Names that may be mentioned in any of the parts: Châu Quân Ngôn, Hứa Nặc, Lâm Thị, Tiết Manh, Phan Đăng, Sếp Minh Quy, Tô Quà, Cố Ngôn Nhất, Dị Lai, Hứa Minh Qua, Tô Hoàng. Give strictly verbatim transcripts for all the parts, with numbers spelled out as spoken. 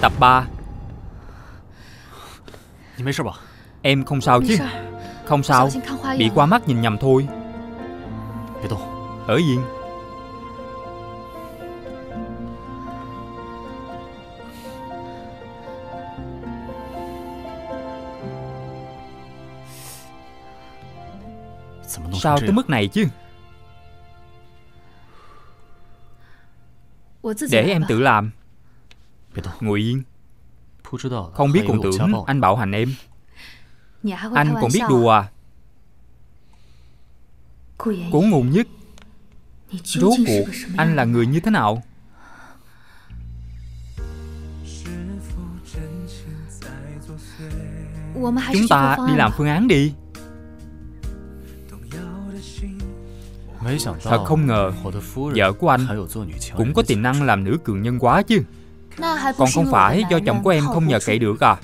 Tập ba. Em không sao chứ? Không sao, bị qua mắt nhìn nhầm thôi. Ở yên. Sao tới mức này chứ? Để em tự làm. Ngồi yên. Không biết còn tưởng anh bạo hành em. Anh còn biết đùa à? Cố Ngôn Nhất, rốt cuộc anh là người như thế nào? Chúng ta đi làm phương án đi. Thật không ngờ vợ của anh cũng có tiềm năng làm nữ cường nhân quá chứ. Còn không phải do chồng của em không nhờ cậy được à?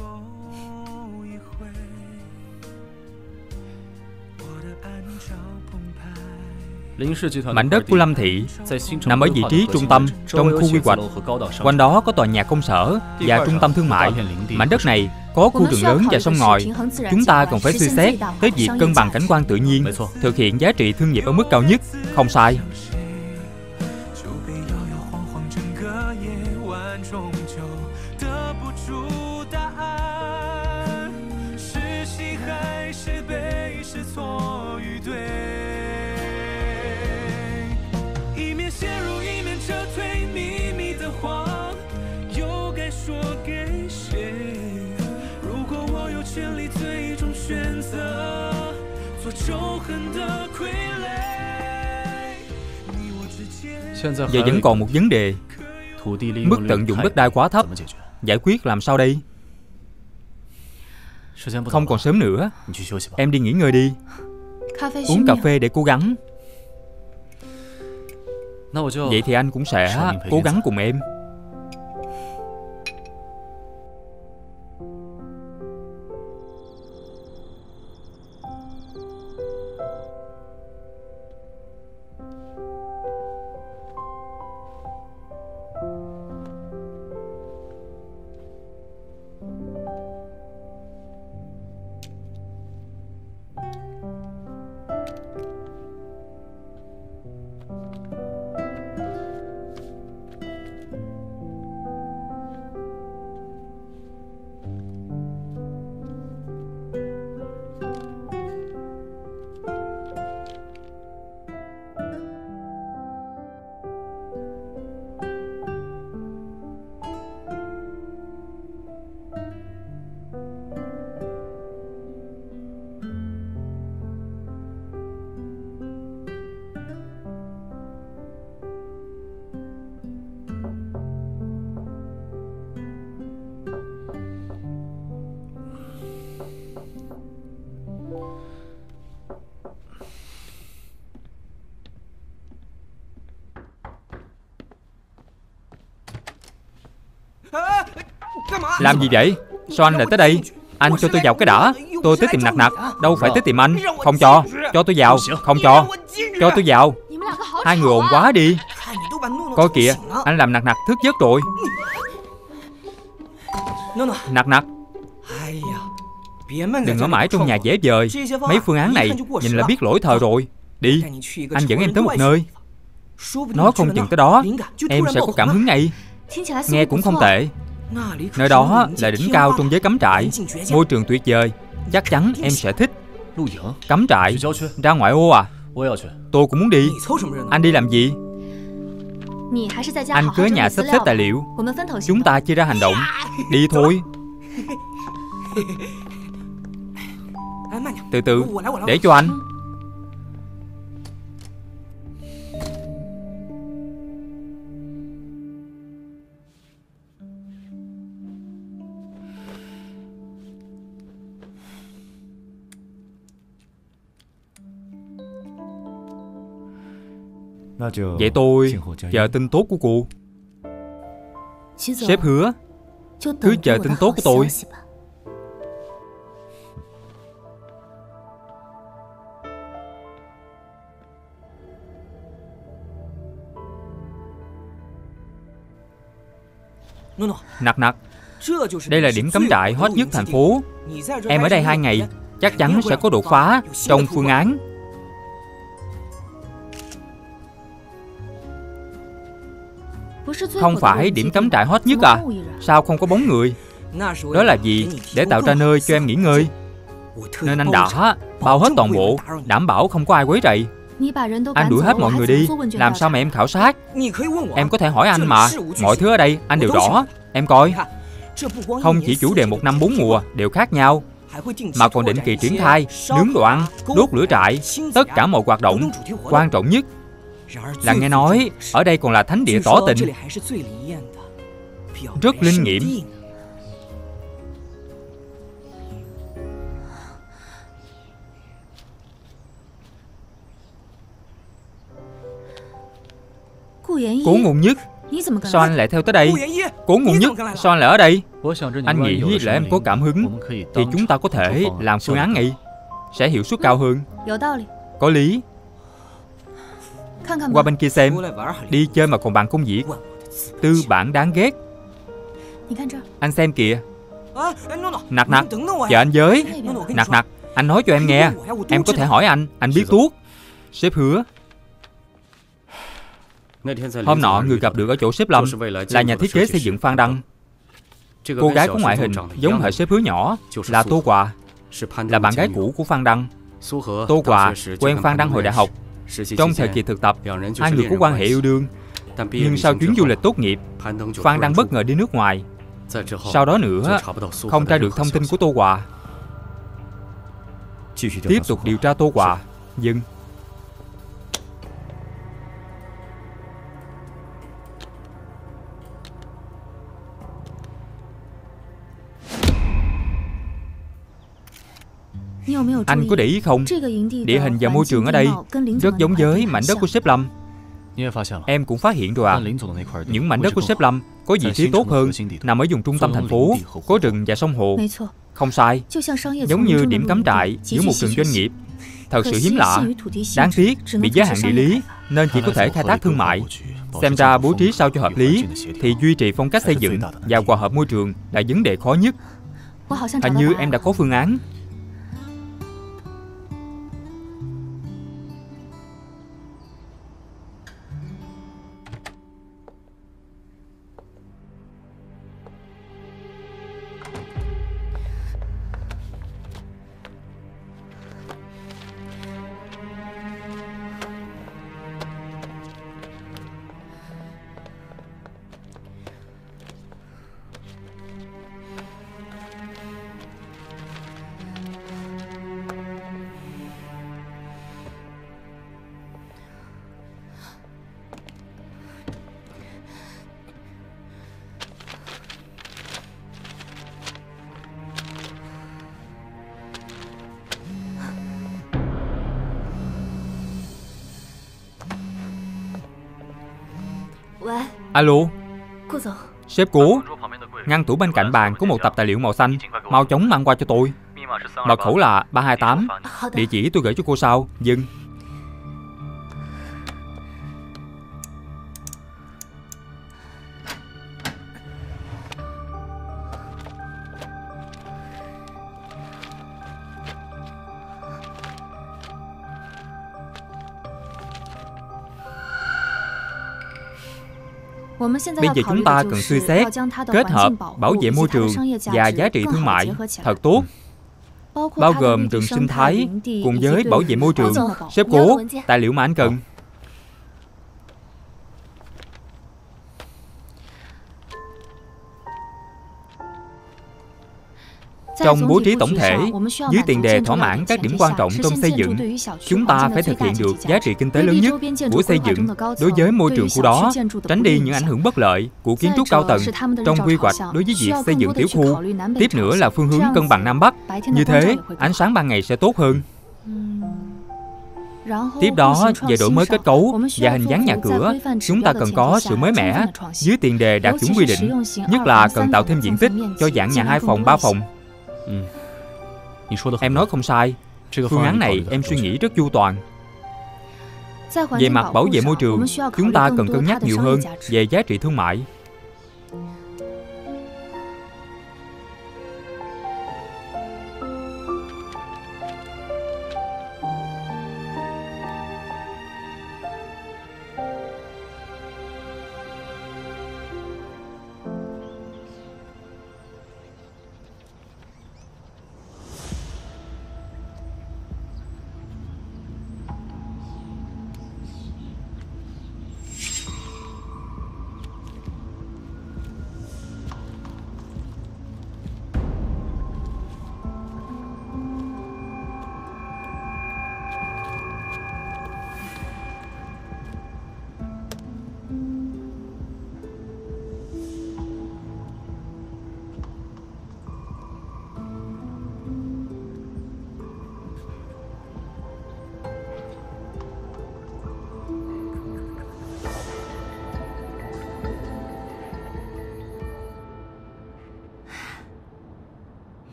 Mảnh đất của Lâm Thị nằm ở vị trí trung tâm trong khu quy hoạch. Quanh đó có tòa nhà công sở và trung tâm thương mại. Mảnh đất này có khu rừng lớn và sông ngòi. Chúng ta cần phải suy xét tới việc cân bằng cảnh quan tự nhiên, thực hiện giá trị thương nghiệp ở mức cao nhất. Không sai. Giờ vẫn còn một vấn đề, mức tận dụng đất đai quá thấp. Giải quyết làm sao đây? Không còn sớm nữa, em đi nghỉ ngơi đi. Uống cà phê để cố gắng. Vậy thì anh cũng sẽ cố gắng cùng em. Làm gì vậy? Sao anh lại tới đây? Anh cho tôi vào cái đã. Tôi tới tìm Nặc Nặc, đâu phải tới tìm anh. Không cho, cho tôi vào. Không cho, cho tôi vào. Hai người ồn quá đi. Coi kìa, anh làm Nặc Nặc thức giấc rồi. Nặc Nặc, đừng ở mãi trong nhà dễ vời. Mấy phương án này nhìn là biết lỗi thời rồi. Đi, anh dẫn em tới một nơi. Nói không chừng tới đó em sẽ có cảm hứng ngay. Nghe cũng không tệ. Nơi đó là đỉnh cao trong giới cắm trại. Môi trường tuyệt vời. Chắc chắn em sẽ thích. Cắm trại ra ngoại ô à? Tôi cũng muốn đi. Anh đi làm gì? Anh cứ ở nhà sắp xếp tài liệu. Chúng ta chia ra hành động. Đi thôi. Từ từ, để cho anh. Vậy tôi chờ tin tốt của cô. Sếp hứa, cứ chờ tin tốt của tôi. Nặc Nặc, Đây là điểm cắm trại hot nhất thành phố. Em ở đây hai ngày, chắc chắn sẽ có đột phá trong phương án. Không phải điểm cắm trại hot nhất à? Sao không có bóng người? Đó là gì? Để tạo ra nơi cho em nghỉ ngơi. Nên anh đã bao hết toàn bộ, đảm bảo không có ai quấy rầy. Anh đuổi hết mọi người đi, làm sao mà em khảo sát? Em có thể hỏi anh mà, mọi thứ ở đây anh đều rõ. Em coi, không chỉ chủ đề một năm bốn mùa đều khác nhau, mà còn định kỳ triển khai, nướng đồ ăn, đốt lửa trại, tất cả mọi hoạt động. Quan trọng nhất là nghe nói ở đây còn là thánh địa tỏ tình, rất linh nghiệm. Cố Ngôn Nhất, sao anh lại theo tới đây? Cố Ngôn Nhất, sao anh lại ở đây? Anh nghĩ là em có cảm hứng thì chúng ta có thể làm phương án này, sẽ hiệu suất cao hơn. Có lý. Qua bên kia xem, đi chơi mà còn bàn công việc, tư bản đáng ghét. Anh xem kìa. Nặc Nặc, chờ anh với. Nặc Nặc, anh nói cho em nghe, em có thể hỏi anh, anh biết tuốt. Sếp hứa. Hôm nọ người gặp được ở chỗ sếp Lâm là nhà thiết kế xây dựng Phan Đăng. Cô gái có ngoại hình giống hệ sếp hứa nhỏ là Tô Quà, là bạn gái cũ của Phan Đăng. Tô Quà quen Phan Đăng hồi đại học. Trong thời kỳ thực tập, hai người có quan hệ yêu đương. Nhưng sau chuyến du lịch tốt nghiệp, Phan Đăng bất ngờ đi nước ngoài. Sau đó nữa, không tra được thông tin của Tô Quà. Tiếp tục điều tra Tô Quà. Dừng. Anh có để ý không? Địa hình và môi trường ở đây rất giống với mảnh đất của sếp Lâm. Em cũng phát hiện rồi à? Những mảnh đất của sếp Lâm có vị trí tốt hơn, nằm ở vùng trung tâm thành phố, có rừng và sông hồ. Không sai. Giống như điểm cắm trại giữa một rừng doanh nghiệp. Thật sự hiếm lạ. Đáng tiếc bị giới hạn địa lý nên chỉ có thể khai thác thương mại. Xem ra bố trí sao cho hợp lý thì duy trì phong cách xây dựng và hòa hợp môi trường là vấn đề khó nhất. Hình như em đã có phương án. Alo, sếp Cố, ngăn tủ bên cạnh bàn có một tập tài liệu màu xanh, mau chóng mang qua cho tôi. Mật khẩu là ba hai tám, địa chỉ tôi gửi cho cô sau. Dừng. Bây giờ chúng ta cần suy xét kết hợp bảo vệ môi trường và giá trị thương mại thật tốt, bao gồm rừng sinh thái cùng với bảo vệ môi trường. Sếp Cố, tài liệu mà anh cần. Trong bố trí tổng thể, dưới tiền đề thỏa mãn các điểm quan trọng trong xây dựng, chúng ta phải thực hiện được giá trị kinh tế lớn nhất của xây dựng đối với môi trường khu đó, tránh đi những ảnh hưởng bất lợi của kiến trúc cao tầng trong quy hoạch đối với việc xây dựng tiểu khu. Tiếp nữa là phương hướng cân bằng Nam Bắc, như thế ánh sáng ban ngày sẽ tốt hơn. Tiếp đó, về đổi mới kết cấu và hình dáng nhà cửa, chúng ta cần có sự mới mẻ dưới tiền đề đạt chuẩn quy định, nhất là cần tạo thêm diện tích cho dạng nhà hai phòng, ba phòng. Ừ. Em nói không sai. Phương án này em suy nghĩ rất chu toàn. Về mặt bảo vệ môi trường, chúng ta cần cân nhắc nhiều hơn về giá trị thương mại.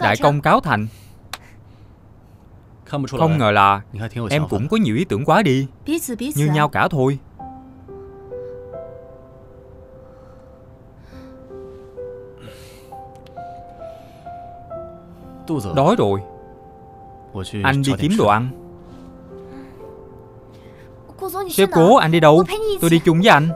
đại công cáo thành. Không ngờ là em cũng có nhiều ý tưởng quá đi, như nhau cả thôi. Đói rồi, anh đi kiếm đồ ăn. Sếp Cố, anh đi đâu? Tôi đi chung với anh.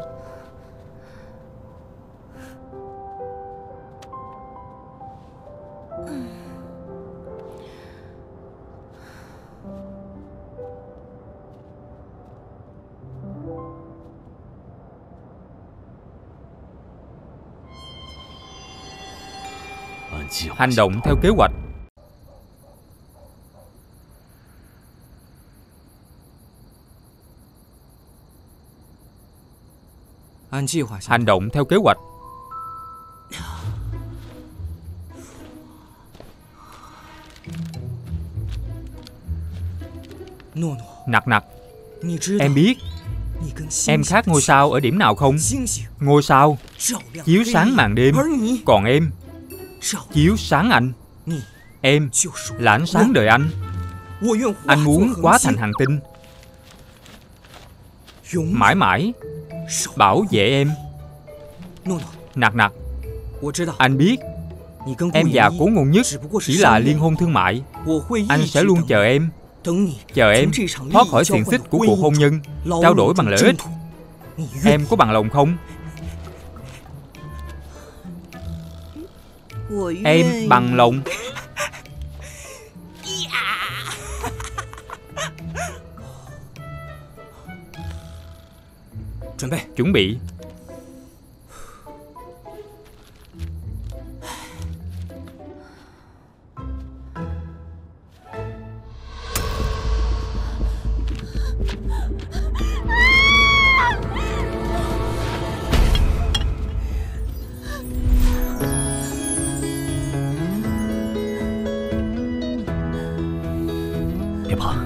Hành động theo kế hoạch. Hành động theo kế hoạch. Nặc Nặc, em biết em khác ngôi sao ở điểm nào không? Ngôi sao chiếu sáng màn đêm, còn em chiếu sáng anh. Em là ánh sáng đời anh. Anh muốn hóa thành hành tinh, mãi mãi bảo vệ em. Nặc Nặc, anh biết em và Cố Ngôn Nhất chỉ là liên hôn thương mại. Anh sẽ luôn chờ em, chờ em thoát khỏi xiềng xích của cuộc hôn nhân, trao đổi bằng lợi ích. Em có bằng lòng không? Em bằng lòng. Chuẩn bị.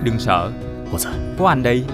Đừng sợ, có anh đây.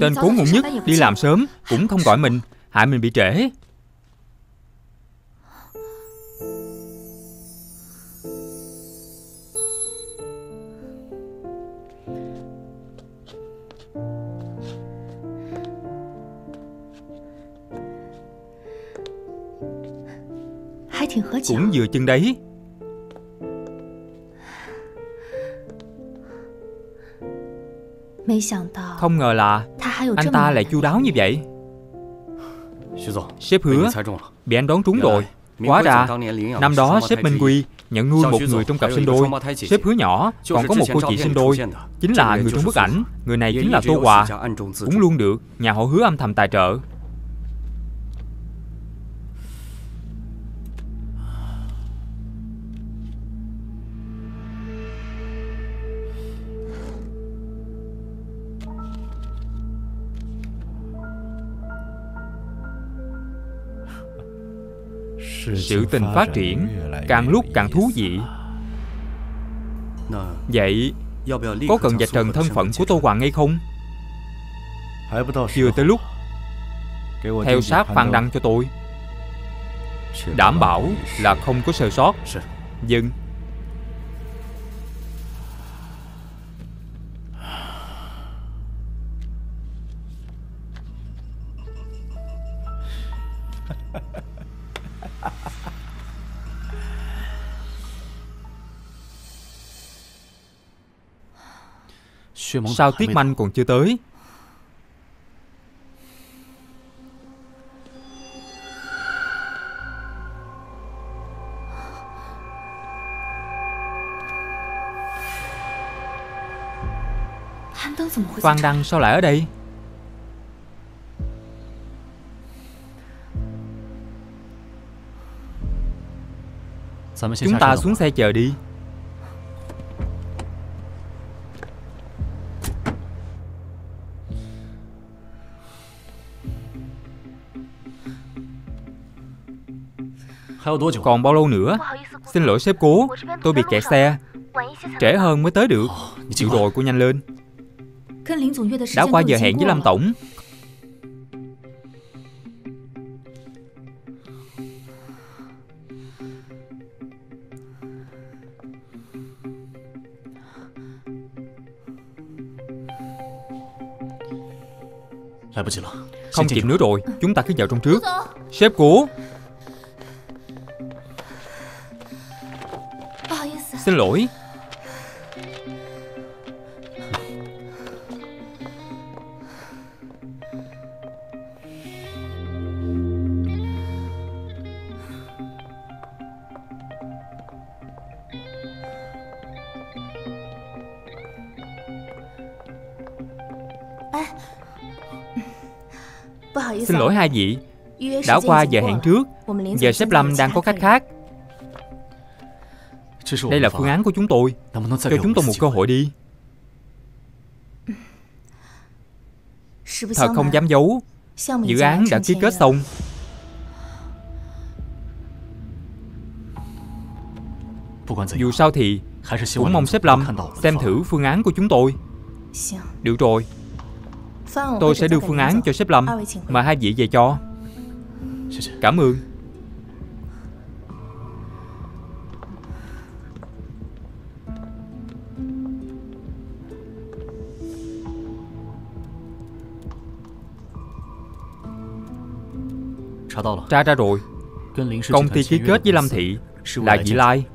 Tên Cố Ngôn Nhất đi làm sớm cũng không gọi mình, hại mình bị trễ. Cũng vừa chân đấy. Không ngờ là anh ta lại chu đáo như vậy. Sếp Hứa, bị anh đoán trúng rồi. Quá ra năm đó sếp Minh Quy nhận nuôi một người trong cặp sinh đôi. Sếp Hứa nhỏ còn có một cô chị sinh đôi, chính là người trong bức ảnh. Người này chính là Tô Quà, cũng luôn được nhà họ Hứa âm thầm tài trợ. Sự tình phát triển càng lúc càng thú vị. Vậy có cần vạch trần thân phận của Tô Hoàng hay không? Chưa tới lúc. Theo sát Phan Đăng cho tôi, đảm bảo là không có sơ sót. Dừng. Sao Tiết Manh còn chưa tới? Phan Đăng sao lại ở đây? Chúng ta xuống xe chờ đi. Còn bao lâu nữa? Xin lỗi sếp Cố, tôi bị kẹt xe, trễ hơn mới tới được. Chịu rồi, cô nhanh lên. Đã qua giờ hẹn với Lâm Tổng. Không kịp nữa rồi, chúng ta cứ vào trong trước. Sếp Cố, xin lỗi. Xin lỗi hai vị, đã qua giờ hẹn trước. Giờ sếp Lâm đang có khách khác. Đây là phương án của chúng tôi, cho chúng tôi một cơ hội đi. Thật không dám giấu, dự án đã ký kết xong. Dù sao thì cũng mong sếp Lâm xem thử phương án của chúng tôi. Được rồi, tôi sẽ đưa phương án cho sếp Lâm, mà hai vị về cho. Cảm ơn. Tra ra rồi, công ty ký kết với Lâm Thị là Dị Lai.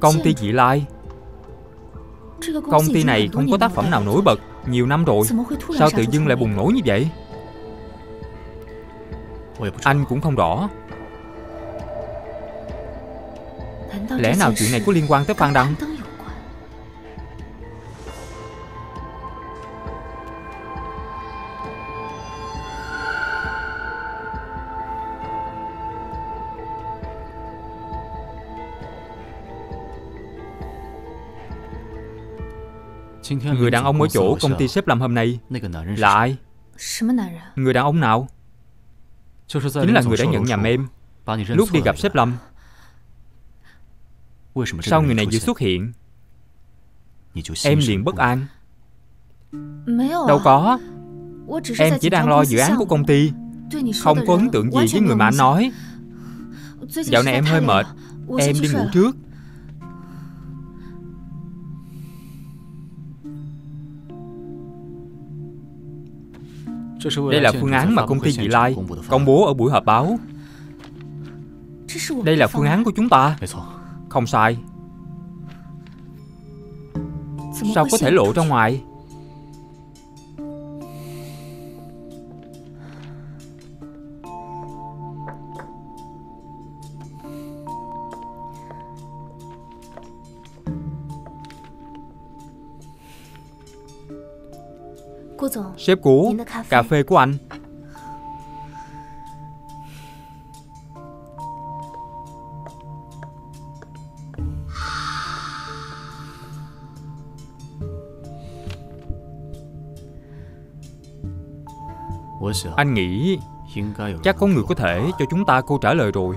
Công ty Dị Lai, công ty này không có tác phẩm nào nổi bật nhiều năm rồi, sao tự dưng lại bùng nổ như vậy? Anh cũng không rõ. Lẽ nào chuyện này có liên quan tới Phan Đăng? Người đàn ông ở chỗ công ty sếp Lâm hôm nay là ai? Người đàn ông nào? Chính là người đã nhận nhầm em lúc đi gặp sếp Lâm. Sao người này vừa xuất hiện em liền bất an? Đâu có, em chỉ đang lo dự án của công ty, không có ấn tượng gì với người mà anh nói. Dạo này em hơi mệt, em đi ngủ trước. Đây là phương án mà công ty Dị Lai công bố ở buổi họp báo. Đây là phương án của chúng ta. Không sai. Sao có thể lộ ra ngoài? Sếp Cố, cà phê của anh. Anh nghĩ chắc có người có thể cho chúng ta câu trả lời rồi.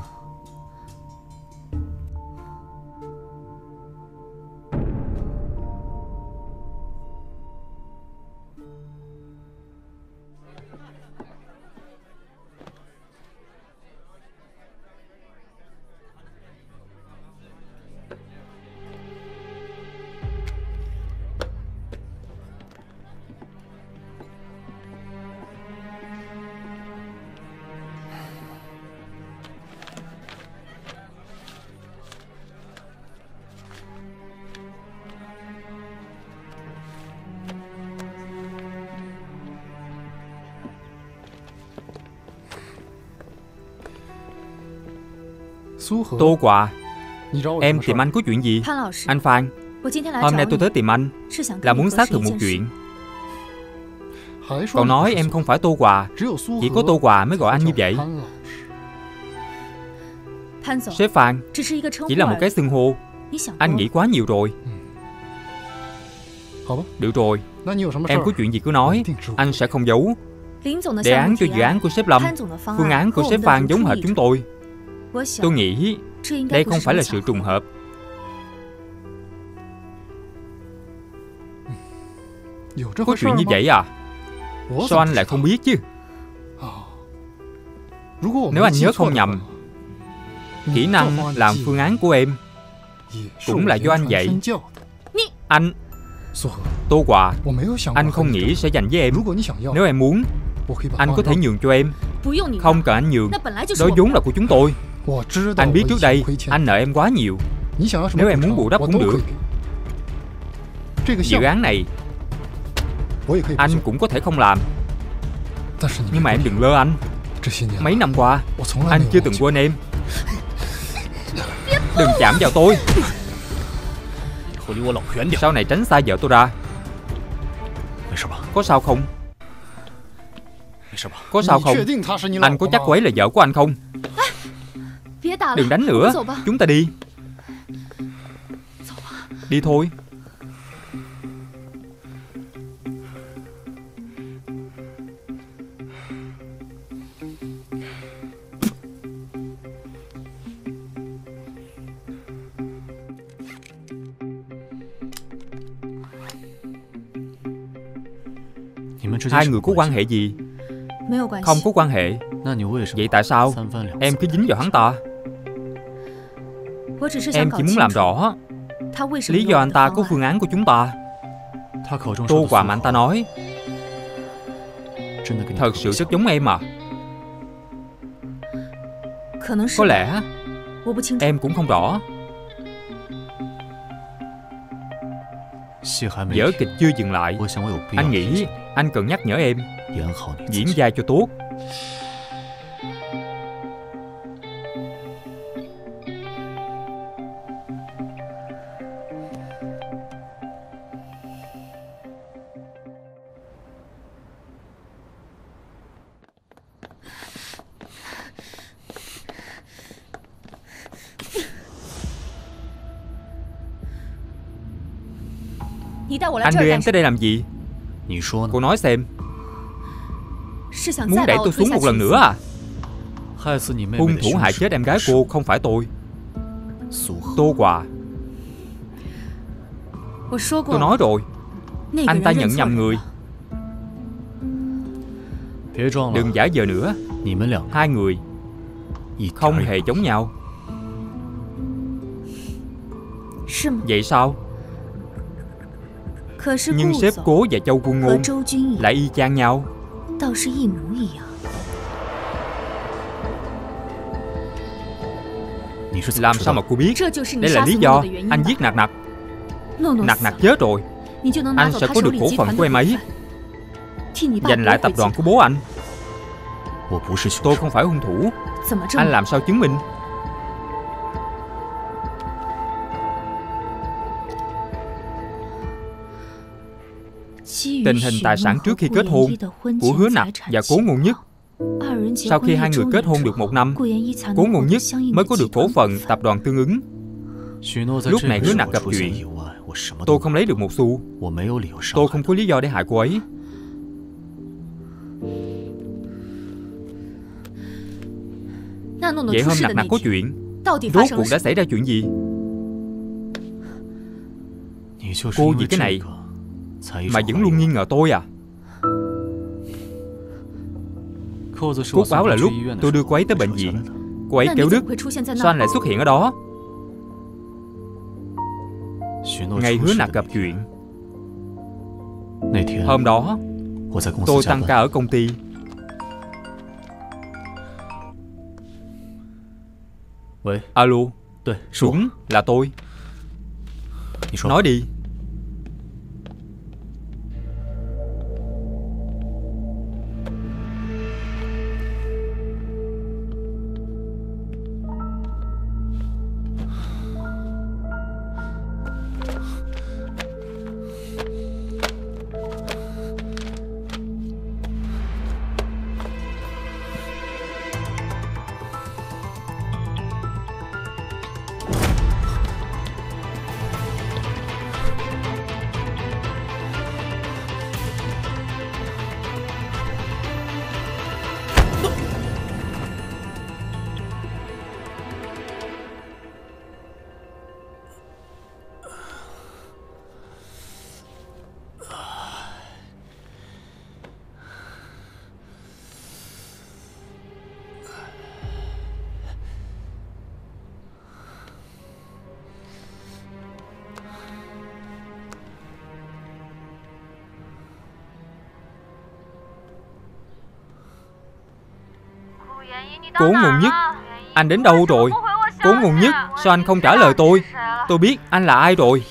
Tô Quà, em tìm anh có chuyện gì? Anh Phan, hôm nay tôi tới tìm anh là muốn xác thực một chuyện. Còn nói em không phải Tô Quà, chỉ có Tô Quà mới gọi anh như vậy. Sếp Phan, chỉ là một cái xưng hô, anh nghĩ quá nhiều rồi. Được rồi, em có chuyện gì cứ nói, anh sẽ không giấu. Đề án cho dự án của sếp Lâm, phương án của sếp Phan giống hệt chúng tôi. Tôi nghĩ đây không phải là sự trùng hợp. Có chuyện như vậy à? Sao anh lại không biết chứ? Nếu anh nhớ không nhầm, kỹ năng làm phương án của em cũng là do anh dạy. Anh... Tô Quà, anh không nghĩ sẽ dành với em. Nếu em muốn, anh có thể nhường cho em. Không cần anh nhường, đó vốn là của chúng tôi. Anh biết trước đây anh nợ em quá nhiều. Nếu em muốn bù đắp cũng được. Dự án này anh cũng có thể không làm. Nhưng mà em đừng lơ anh. Mấy năm qua anh chưa từng quên em. Đừng chạm vào tôi. Sau này tránh xa vợ tôi ra. Có sao không? Có sao không? Anh có chắc cô ấy là vợ của anh không? Đừng đánh nữa, chúng ta đi. Đi thôi. Hai người có quan hệ gì? Không có quan hệ. Vậy tại sao em cứ dính vào hắn ta? Em chỉ muốn làm rõ lý do anh ta có phương án của chúng ta. Tô Quà mà anh ta nói thật sự rất giống em à? Có lẽ em cũng không rõ. Vở kịch chưa dừng lại, anh nghĩ anh cần nhắc nhở em diễn vai cho tốt. Anh đưa em tới đây làm gì? Cô nói xem. Muốn đẩy tôi xuống một lần nữa à? Hung thủ hại chết em gái cô không phải tôi. Tô Quà, tôi nói rồi, anh ta nhận nhầm người. Đừng giả vờ nữa. Hai người không hề giống nhau. Vậy sao? Nhưng sếp Cố và Châu Quân Ngôn lại y chang nhau. Làm sao mà cô biết? Đây là lý do anh giết Nặc Nặc. Nặc Nặc chết rồi, anh sẽ có được cổ phần của em ấy, giành lại tập đoàn của bố anh. Tôi không phải hung thủ, anh làm sao chứng minh? Tình hình tài sản trước khi kết hôn của Hứa Nặc và Cố Ngôn Nhất. Sau khi hai người kết hôn được một năm, Cố Ngôn Nhất mới có được cổ phần tập đoàn tương ứng. Lúc này Hứa Nặc gặp chuyện, tôi không lấy được một xu. Tôi không có lý do để hại cô ấy. Vậy hôm Nặc Nặc có chuyện, rốt cuộc đã xảy ra chuyện gì? Cô vì cái này mà vẫn luôn nghi ngờ tôi à? Cốt báo là lúc tôi đưa cô ấy tới bệnh viện, cô ấy kêu đứt. Sao anh lại xuất hiện ở đó? Ngày Hứa Nặc gặp chuyện, hôm đó tôi tăng ca ở công ty. Alo, đúng là tôi. Nói đi. Cố Ngôn Nhất, anh đến đâu rồi? Cố Ngôn Nhất, sao anh không trả lời tôi? Tôi biết anh là ai rồi.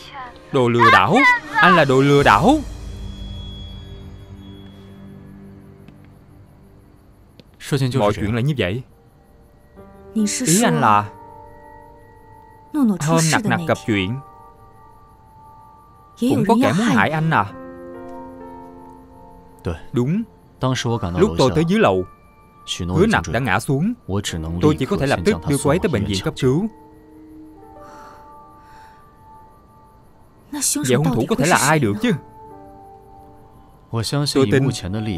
Đồ lừa đảo, anh là đồ lừa đảo. Mọi chuyện là như vậy. Ý anh là hôm Nặc Nặc gặp chuyện cũng có kẻ muốn hại anh à? Đúng. Lúc tôi tới dưới lầu, Hứa Nặc đã ngã xuống. Tôi chỉ có thể lập tức đưa cô ấy tới bệnh viện cấp cứu. Vậy hung thủ có thể là ai được chứ? Tôi tin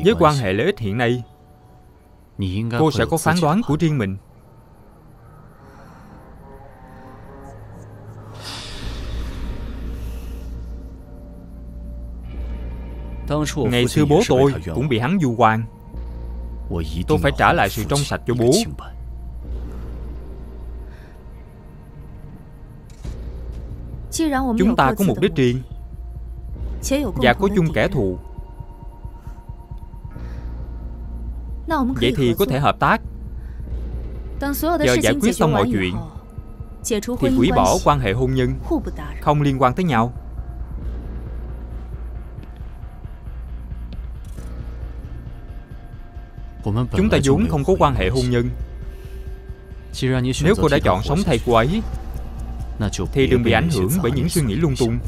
với quan hệ lợi ích hiện nay, cô sẽ có phán đoán của riêng mình. Ngày xưa bố tôi cũng bị hắn vu oan. Tôi phải trả lại sự trong sạch cho bố. Chúng ta có mục đích riêng và có chung kẻ thù. Vậy thì có thể hợp tác. Chờ giải quyết xong mọi chuyện thì hủy bỏ quan hệ hôn nhân, không liên quan tới nhau. Chúng ta vốn không có quan hệ hôn nhân. Nếu cô đã chọn sống thay cô ấy thì đừng bị ảnh hưởng bởi những suy nghĩ lung tung.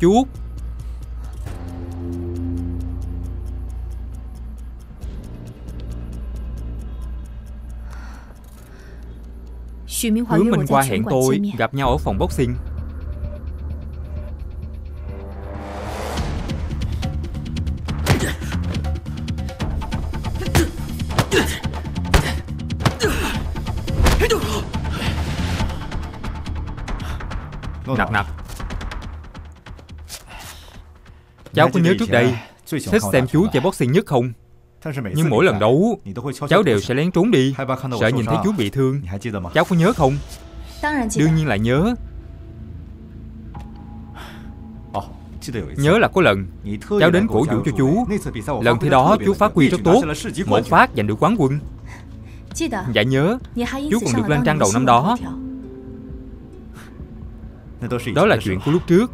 Chú, Hứa Minh Qua hẹn tôi gặp nhau ở phòng boxing. Nặc Nặc, cháu có nhớ trước đây thích xem chú chơi boxing nhất không? Nhưng mỗi lần đấu, cháu đều sẽ lén trốn đi, sợ nhìn thấy chú bị thương. Cháu có nhớ không? Đương nhiên là nhớ. Nhớ là có lần cháu đến cổ vũ cho chú. Lần thi đó chú phát huy rất tốt, một phát giành được quán quân. Dạ nhớ. Chú còn được lên trang đầu năm đó. Đó là chuyện của lúc trước.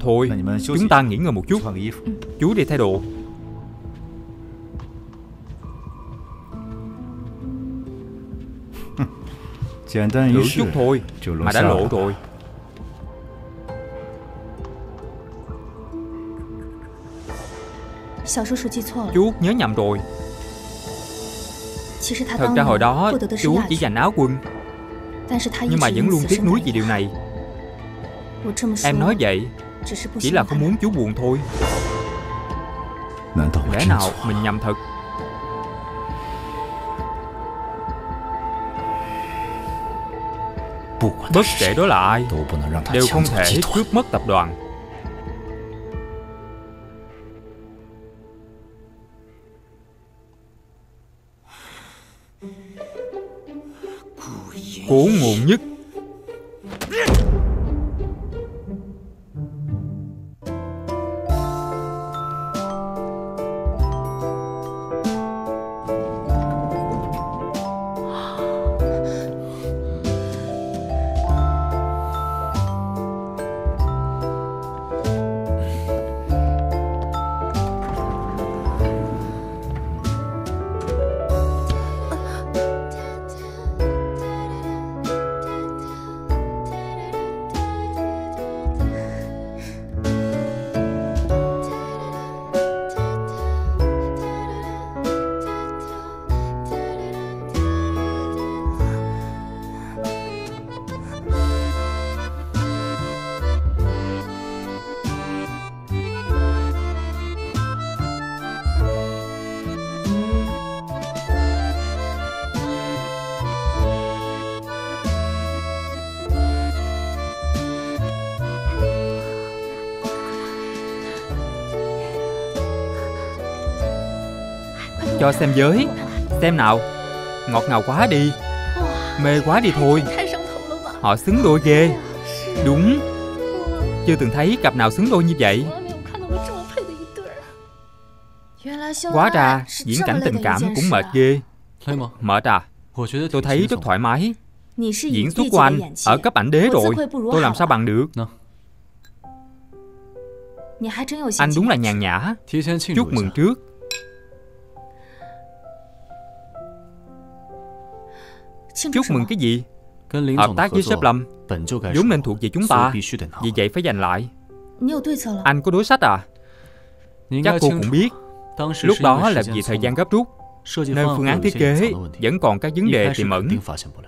Thôi, chúng ta nghỉ ngơi một chút. Chú đi thay đồ. Thử chút thôi mà đã lộ rồi. Chú nhớ nhầm rồi. Thật ra hồi đó chú chỉ giành áo quân, nhưng mà vẫn luôn tiếc nuối vì điều này. Em nói vậy chỉ là không muốn chú buồn thôi. Lẽ nào mình nhầm thật? Bất kể đó là ai, đều không thể cướp mất tập đoàn. Cố Ngôn Nhất. Cho xem giới. Xem nào. Ngọt ngào quá đi. Mê quá đi thôi. Họ xứng đôi ghê. Đúng. Chưa từng thấy cặp nào xứng đôi như vậy. Quá ra diễn cảnh tình cảm cũng mệt ghê. Mệt à? Tôi thấy rất thoải mái. Diễn xuất của anh ở cấp ảnh đế rồi, tôi làm sao bằng được. Anh đúng là nhàn nhã. Chúc mừng trước. Chúc mừng cái gì? Hợp tác với sếp Lâm vốn nên thuộc về chúng ta, vì vậy phải giành lại. Anh có đối sách à? Chắc cô cũng biết. Lúc đó là vì thời gian gấp rút nên phương án thiết kế vẫn còn các vấn đề tiềm ẩn.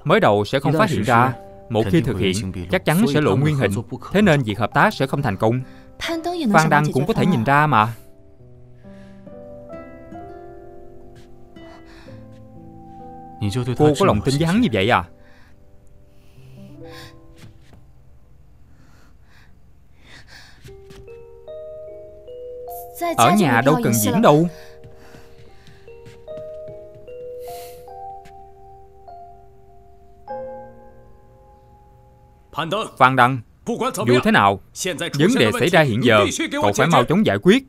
Mới đầu sẽ không phát hiện ra, một khi thực hiện chắc chắn sẽ lộ nguyên hình. Thế nên việc hợp tác sẽ không thành công. Phan Đăng cũng có thể nhìn ra mà. Cô có lòng tin với hắn như vậy à? Ở nhà đâu cần diễn đâu. Phan Đăng, dù thế nào, vấn đề xảy ra hiện giờ cậu phải mau chóng giải quyết.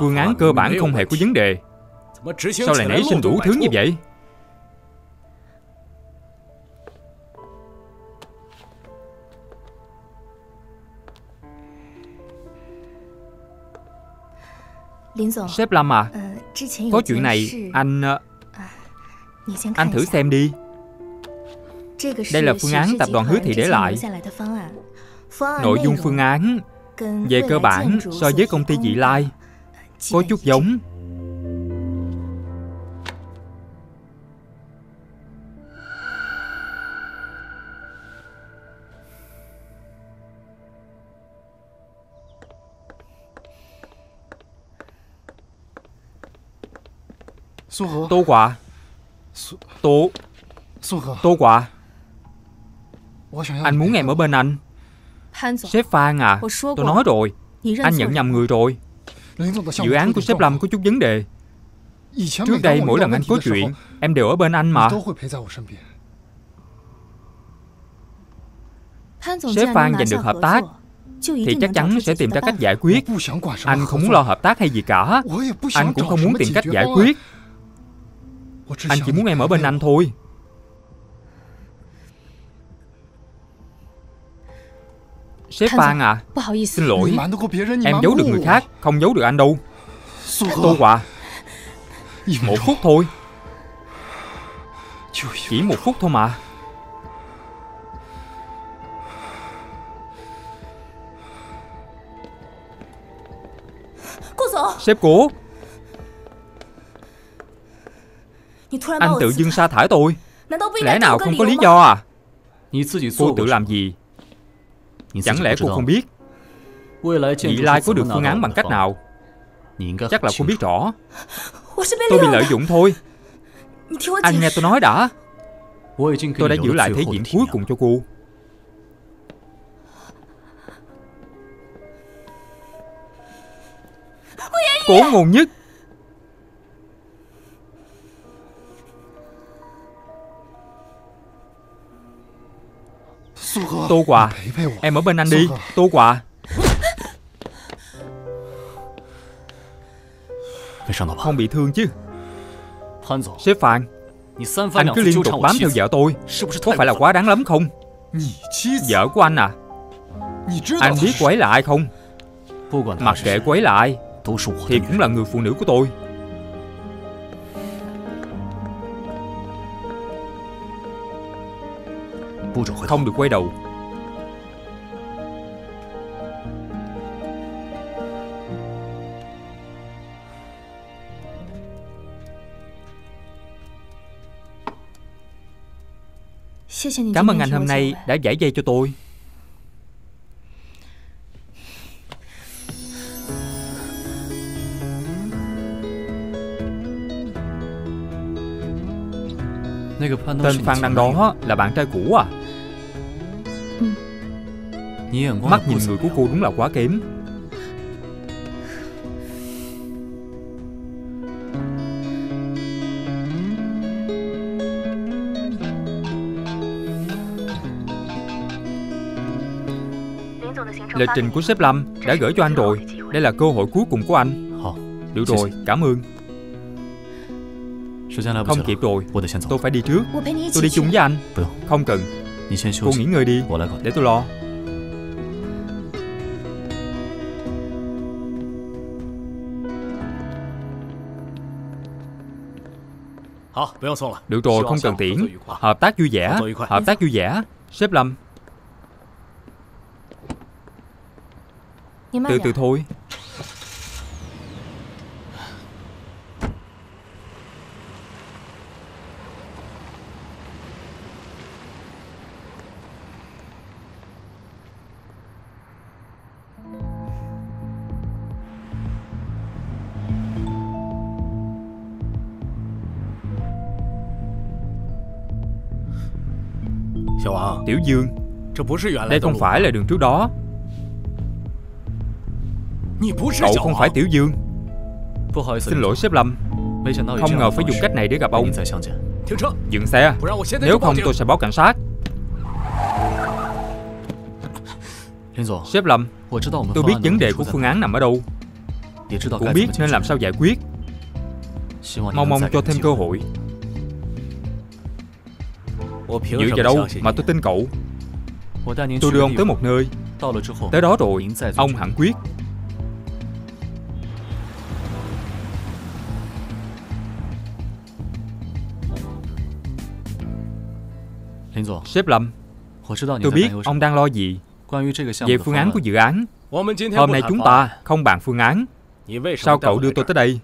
Phương án cơ bản không hề có vấn đề, sao lại nảy sinh đủ thứ như vậy? Sếp Lâm à, có chuyện này anh... Anh thử xem đi. Đây là phương án tập đoàn Hứa Thị để lại. Nội dung phương án về cơ bản so với công ty Dị Lai có chút giống. Tô Quà. Tô Tô Quà, anh muốn em ở bên anh. Sếp Phan à, tôi nói rồi, anh nhận nhầm người rồi. Dự án của sếp Lâm có chút vấn đề. Trước đây mỗi lần anh có chuyện, em đều ở bên anh mà. Sếp Phan giành được hợp tác thì chắc chắn sẽ tìm ra cách giải quyết. Anh không muốn lo hợp tác hay gì cả. Anh cũng không muốn tìm cách giải quyết. Anh chỉ muốn em ở bên anh thôi. Sếp Phan à, xin lỗi. Em giấu được người khác, không giấu được anh đâu. Tô Quà, một phút thôi. Chỉ một phút thôi mà. Sếp Cố, anh tự dưng sa thải tôi, lẽ nào không có lý do à? Cô tự làm gì? Chẳng lẽ cô không biết Dị Lai có được phương án bằng cách nào? Chắc là cô biết rõ. Tôi bị lợi dụng thôi. Anh nghe tôi nói đã. Tôi đã giữ lại thể diện cuối cùng cho cô. Cố Ngôn Nhất. Tô Quà, em ở bên anh đi. Tô Quà, không bị thương chứ? Sếp Phan, anh cứ liên tục bám theo vợ tôi, có phải là quá đáng lắm không? Vợ của anh à? Anh biết cô ấy là ai không? Mặc kệ cô ấy là ai thì cũng là người phụ nữ của tôi. Không được quay đầu. Cảm ơn anh hôm nay đã giải vây cho tôi. Tên Phan Đăng đó là bạn trai cũ à? Mắt nhìn người của cô đúng là quá kém. Lịch trình của sếp Lâm đã gửi cho anh rồi. Đây là cơ hội cuối cùng của anh. Được rồi, cảm ơn. Không kịp rồi, tôi phải đi trước. Tôi đi chung với anh. Không cần. Cô nghỉ ngơi đi, để tôi lo. Được rồi, không cần tiễn. Hợp tác vui vẻ. Hợp tác vui vẻ. Sếp Lâm, từ từ thôi. Tiểu Dương, đây không phải là đường trước đó. Cậu không phải Tiểu Dương. Xin lỗi sếp Lâm, không ngờ phải dùng cách này để gặp ông. Dừng xe, nếu không tôi sẽ báo cảnh sát. Sếp Lâm, tôi biết vấn đề của phương án nằm ở đâu, cũng biết nên làm sao giải quyết. Mong mong cho thêm cơ hội. Dựa vào đâu mà tôi tin cậu? Tôi đưa ông tới một nơi, tới đó rồi ông hẳn quyết. Sếp Lâm, tôi biết ông đang lo gì. Về phương án của dự án, hôm nay chúng ta không bàn phương án. Sao cậu đưa tôi tới đây?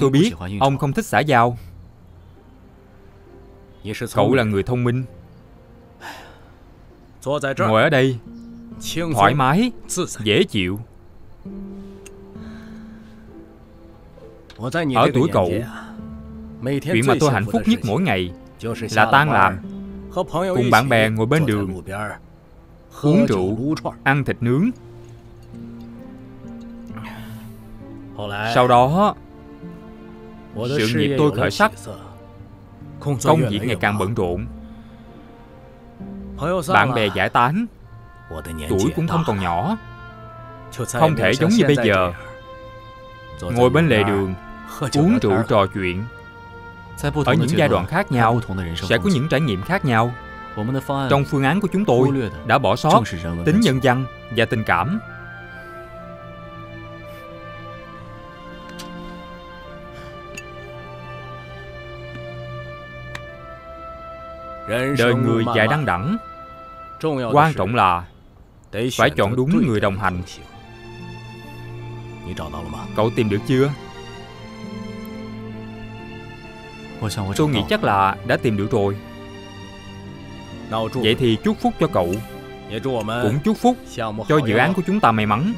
Tôi biết ông không thích xã giao. Cậu là người thông minh. Ngồi ở đây thoải mái, dễ chịu. Ở tuổi cậu, chuyện mà tôi hạnh phúc nhất mỗi ngày là tan làm, cùng bạn bè ngồi bên đường, uống rượu, ăn thịt nướng. Sau đó, sự nghiệp tôi khởi sắc, công việc ngày càng bận rộn, bạn bè giải tán, tuổi cũng không còn nhỏ. Không thể giống như bây giờ, ngồi bên lề đường, uống rượu trò chuyện. Ở những giai đoạn khác nhau sẽ có những trải nghiệm khác nhau. Trong phương án của chúng tôi đã bỏ sót tính nhân văn và tình cảm. Đời người dài đăng đẳng, quan trọng là phải chọn đúng người đồng hành. Cậu tìm được chưa? Tôi nghĩ chắc là đã tìm được rồi. Vậy thì chúc phúc cho cậu, cũng chúc phúc cho dự án của chúng ta may mắn.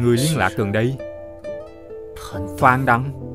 Người liên lạc gần đây, Phan Đăng.